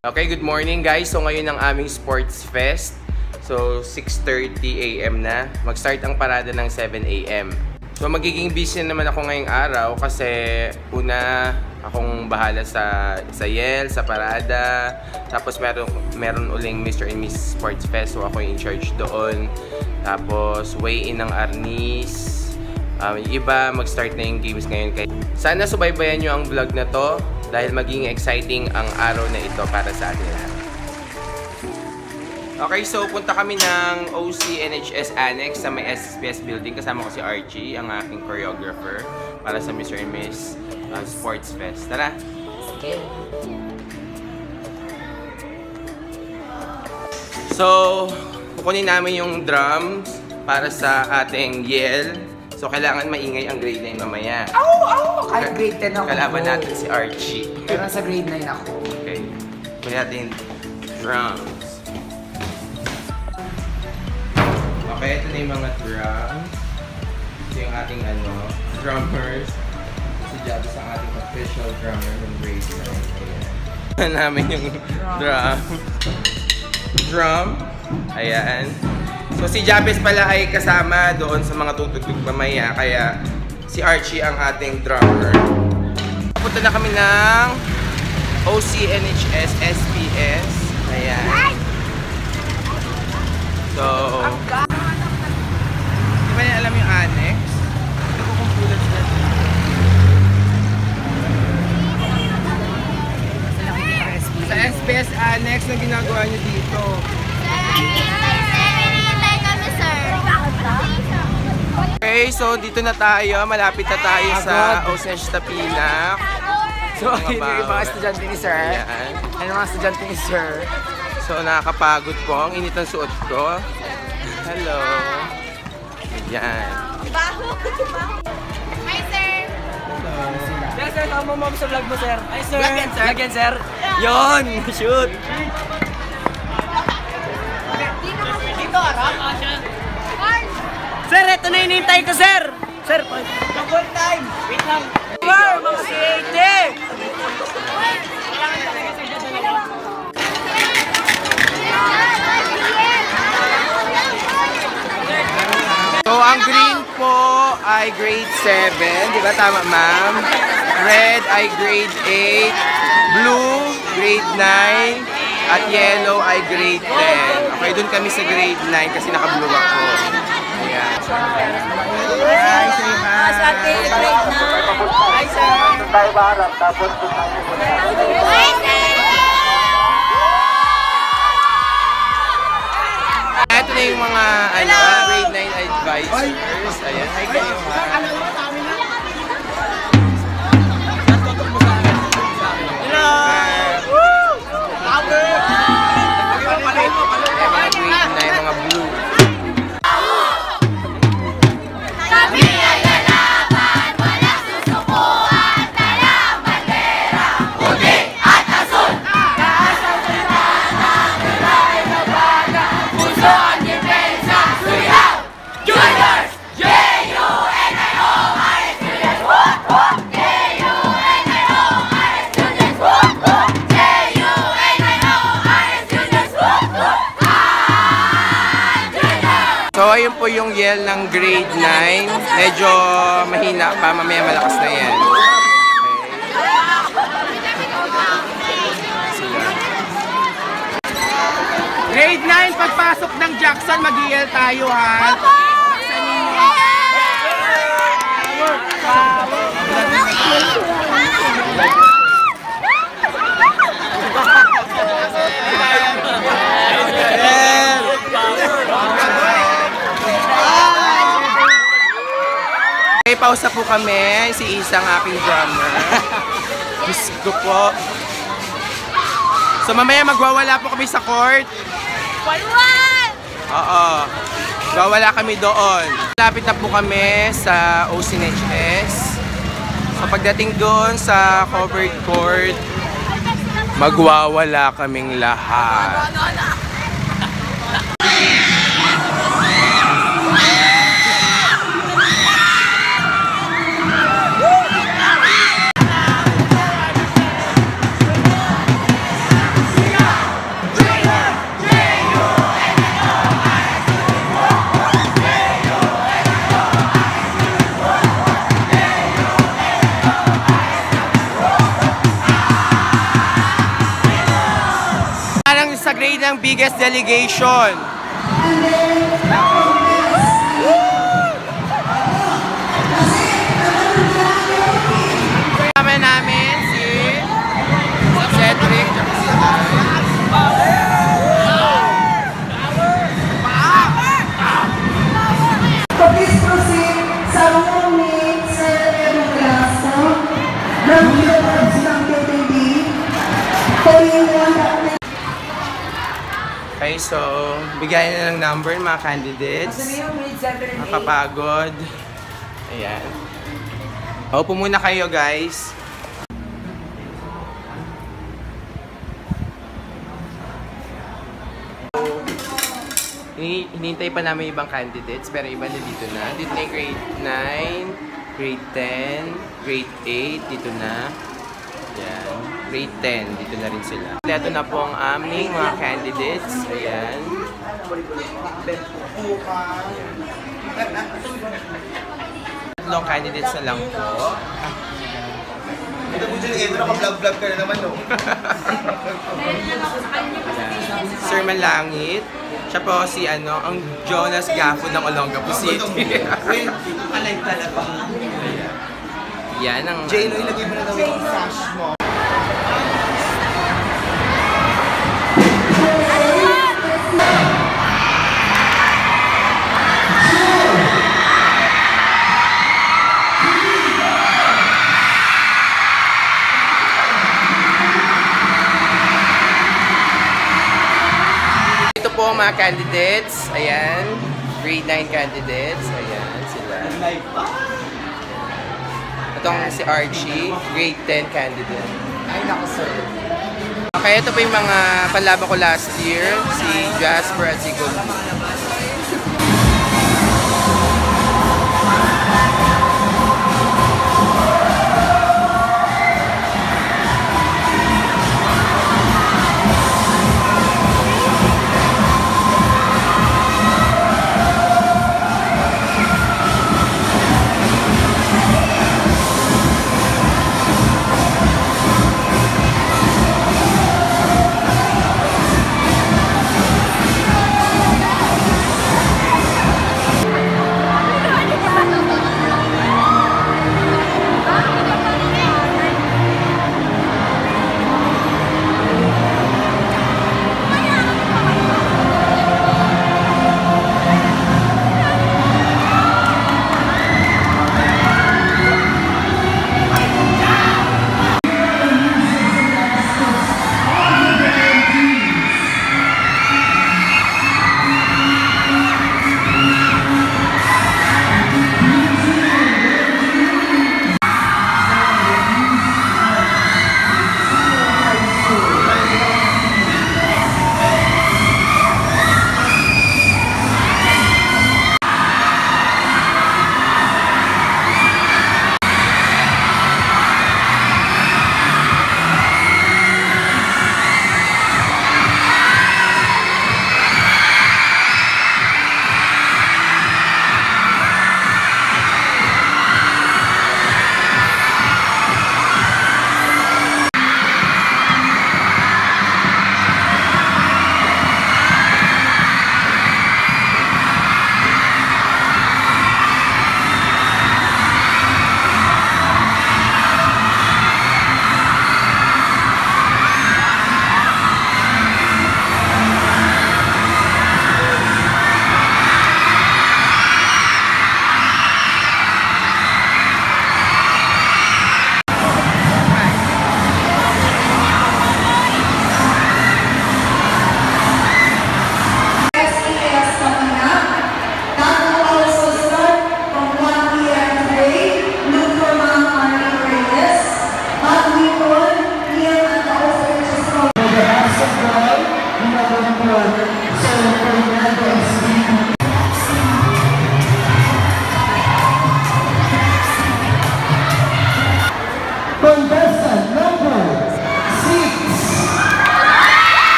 Okay, good morning guys. So ngayon ang aming sports fest. So 6:30 AM na. Mag-start ang parada ng 7 AM. So magiging busy naman ako ngayong araw kasi una akong bahala sa Yel, sa parada. Tapos meron uling Mr. and Miss Sports Fest. So ako yung in charge doon. Tapos weigh-in ng Arnis. Iba, mag-start na yung games ngayon. Sana subaybayan nyo ang vlog na to dahil maging exciting ang araw na ito para sa atin lahat. Okay, so punta kami ng OC NHS Annex sa may SPS building. Kasama ko si Archie, ang aking choreographer para sa Mr. and Miss Sports Fest. Tara! Okay. So, kukunin namin yung drums para sa ating Yel. So, kailangan maingay ang grade 9 mamaya. Oo! Kahit grade 10 ako. Kalaban natin si Archie. Pero sa grade 9 ako. Okay. Kunin natin drums. Okay, ito na yung mga drums. Ito yung ating drummers. Si Jabez ang ating official drummer ng grade 9. Ayan. Namin yung drum. Ayan. So si Jabez pala ay kasama doon sa mga tutugtog mamaya, kaya si Archie ang ating drummer. Punta na kami ng OC NHS SPS. Ayan. So, di ba niya alam yung annex? Hindi ko kung tulad sila. Sa SPS annex na ginagawa niyo dito. Okay, so dito na tayo. Malapit na tayo sa OC Tapinak. So, yung mga estudyante ni Sir. Ano mga estudyante ni Sir? So, nakakapagod po. Ang init ng suot ko. Hello. Ayan. Baho. Hi, Sir. Hello. Sir, tama mo sa vlog mo, Sir. Hi, Sir. Vlog yan, Sir. Yun. Shoot. Dito, Arap. Sir, ito na hinihintay ko, sir! Sir, point. Double time! Wait lang. Sir, mga creative! Kailangan talaga sa dito. So, ang green po ay grade 7. Di ba tama, ma'am? Red ay grade 8. Blue, grade 9. At yellow ay grade 10. Okay, dun kami sa grade 9 kasi naka-blue ako. Ito na yung mga grade 9 advisors. Ayan. Ayun po yung yell ng grade 9. Medyo mahina pa. Mamaya malakas na yan. Okay. Grade 9, pagpasok ng Jackson, mag-yell tayo ha. Pausa po kami, si Isang aking drummer. Diyos ko po. So mamaya magwawala po kami sa court. Walwal! Oo. Magwawala kami doon. Malapit na po kami sa OC NHS. So pagdating doon sa covered court, magwawala kaming lahat. ng biggest delegation. Kasama namin si Cedric Jackson. Okay, so bigyan na ng number ng mga candidates. Makapagod. Ayan. Upo muna kayo, guys. So, hinintay pa namin ibang candidates, pero iba na dito na. Dito na grade 9, grade 10, grade 8, dito na. Ayan. Grade 10, dito na rin sila. Ito na po ang aming mga candidates. Ayan. Tatlong candidates na lang po. Ito po dyan, ito naka-vlog-vlog ka na naman, no? Sir Malangit. Siya po si, ano, ang Jonas Gafo ng Olongapo City. Alive talaga. Ayan ang... Jane, ilagay mo na daw yung sash mo. Mga candidates, ayan, grade 9 candidates, ayan sila. Itong si Archie, grade 10 candidate. Ay, naku, sir. Okay, ito po yung mga panlaban ko last year, si Jasper at si Gumb.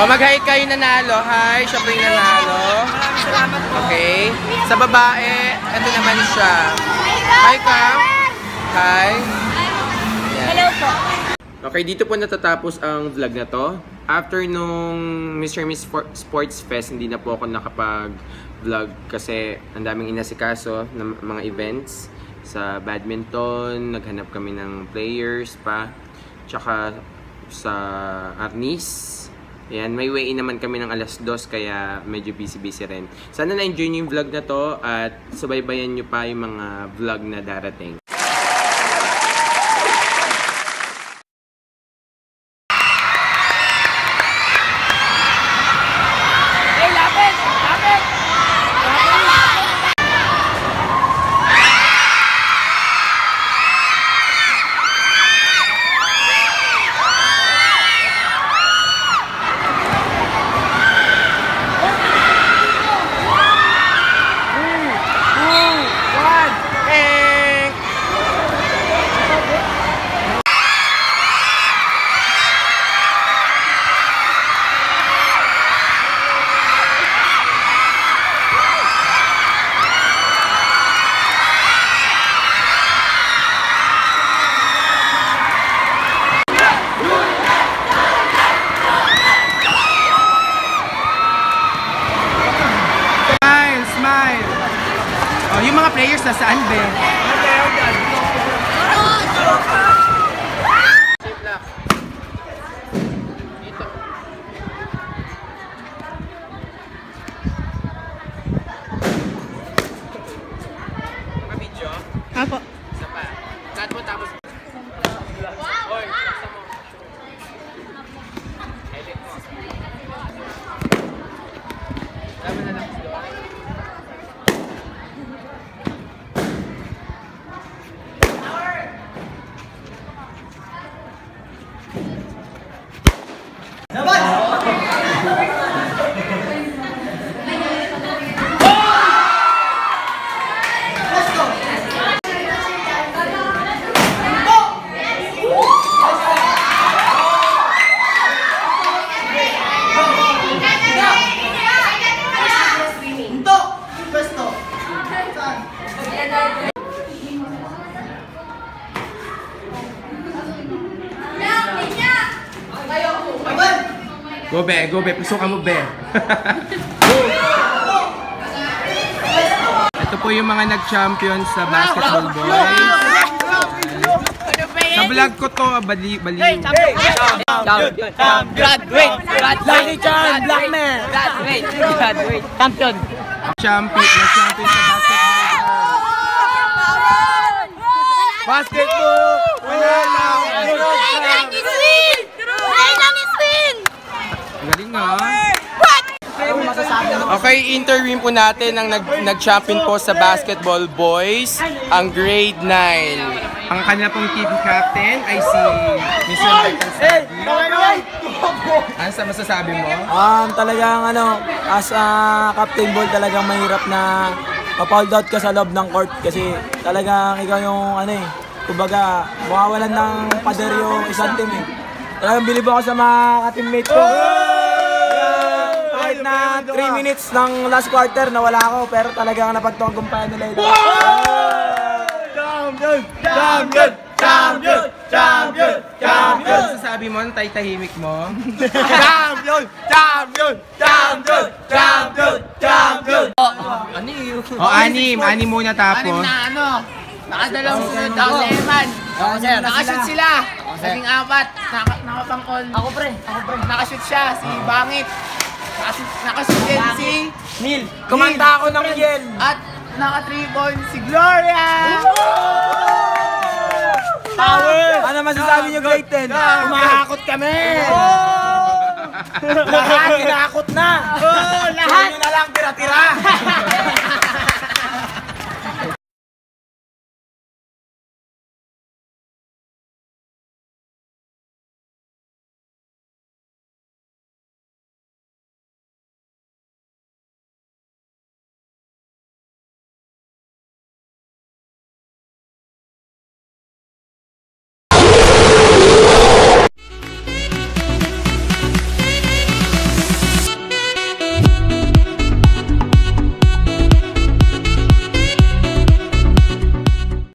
O, mag-hi kayo nanalo. Hi, siya po yung nanalo. Salamat po. Okay. Sa babae, ito naman siya. Hi, Cam. Hi. Hello po. Okay, dito po natatapos ang vlog na to. After nung Mr. and Miss Sports Fest, hindi na po ako nakapag-vlog kasi ang daming inasikaso ng mga events. Sa badminton, naghanap kami ng players pa. Tsaka sa Arnis. Ayan, may way in naman kami ng alas 2 kaya medyo busy-busy rin. Sana na-enjoy nyo yung vlog na to at subaybayan nyo pa yung mga vlog na darating. Players na saan ba? Go be, go be. Pusukan mo be. Ito po yung mga nag-champion sa basketball boys. Sa vlog ko to, baliw. Champion. Champion sa basketball. Basketball. Wala lang. Okay, interview po natin ang nag-champion po sa basketball boys, ang grade 9. Ang kanila pong team captain ay si Mr. Michael Sagi. Ano sa masasabi mo? Talagang ano, as captain ball talagang mahirap na pa-fold out ka sa loob ng court kasi talagang ikaw yung ano eh, kumbaga mawawalan ng pader yung isang team eh. Talagang bilib ako sa mga ka-teammate ko. Na 3 minutes ng last quarter nawala ako pero talagang napagtagumpayan nila ito. Champion! Champion! Champion! Champion! Champion! Ano sasabi mo? Ang tay-tahimik mo? Champion! Champion! Champion! Champion! Champion! Ano yun? O, anim muna tapos. Anim na ano? Nakadalawang down 11. Nakashoot sila. Naging 4. Nakapang-all. Ako pre. Nakashoot siya. Si Bangit. Nakasugyan si Neil. Kumanta ako ng Yel. At naka-3 si Gloria. Power! Ano masasabi nyo grade 10? Umakakot kami! Lahat, inakot na! Lahat! Hindi na lang tira-tira!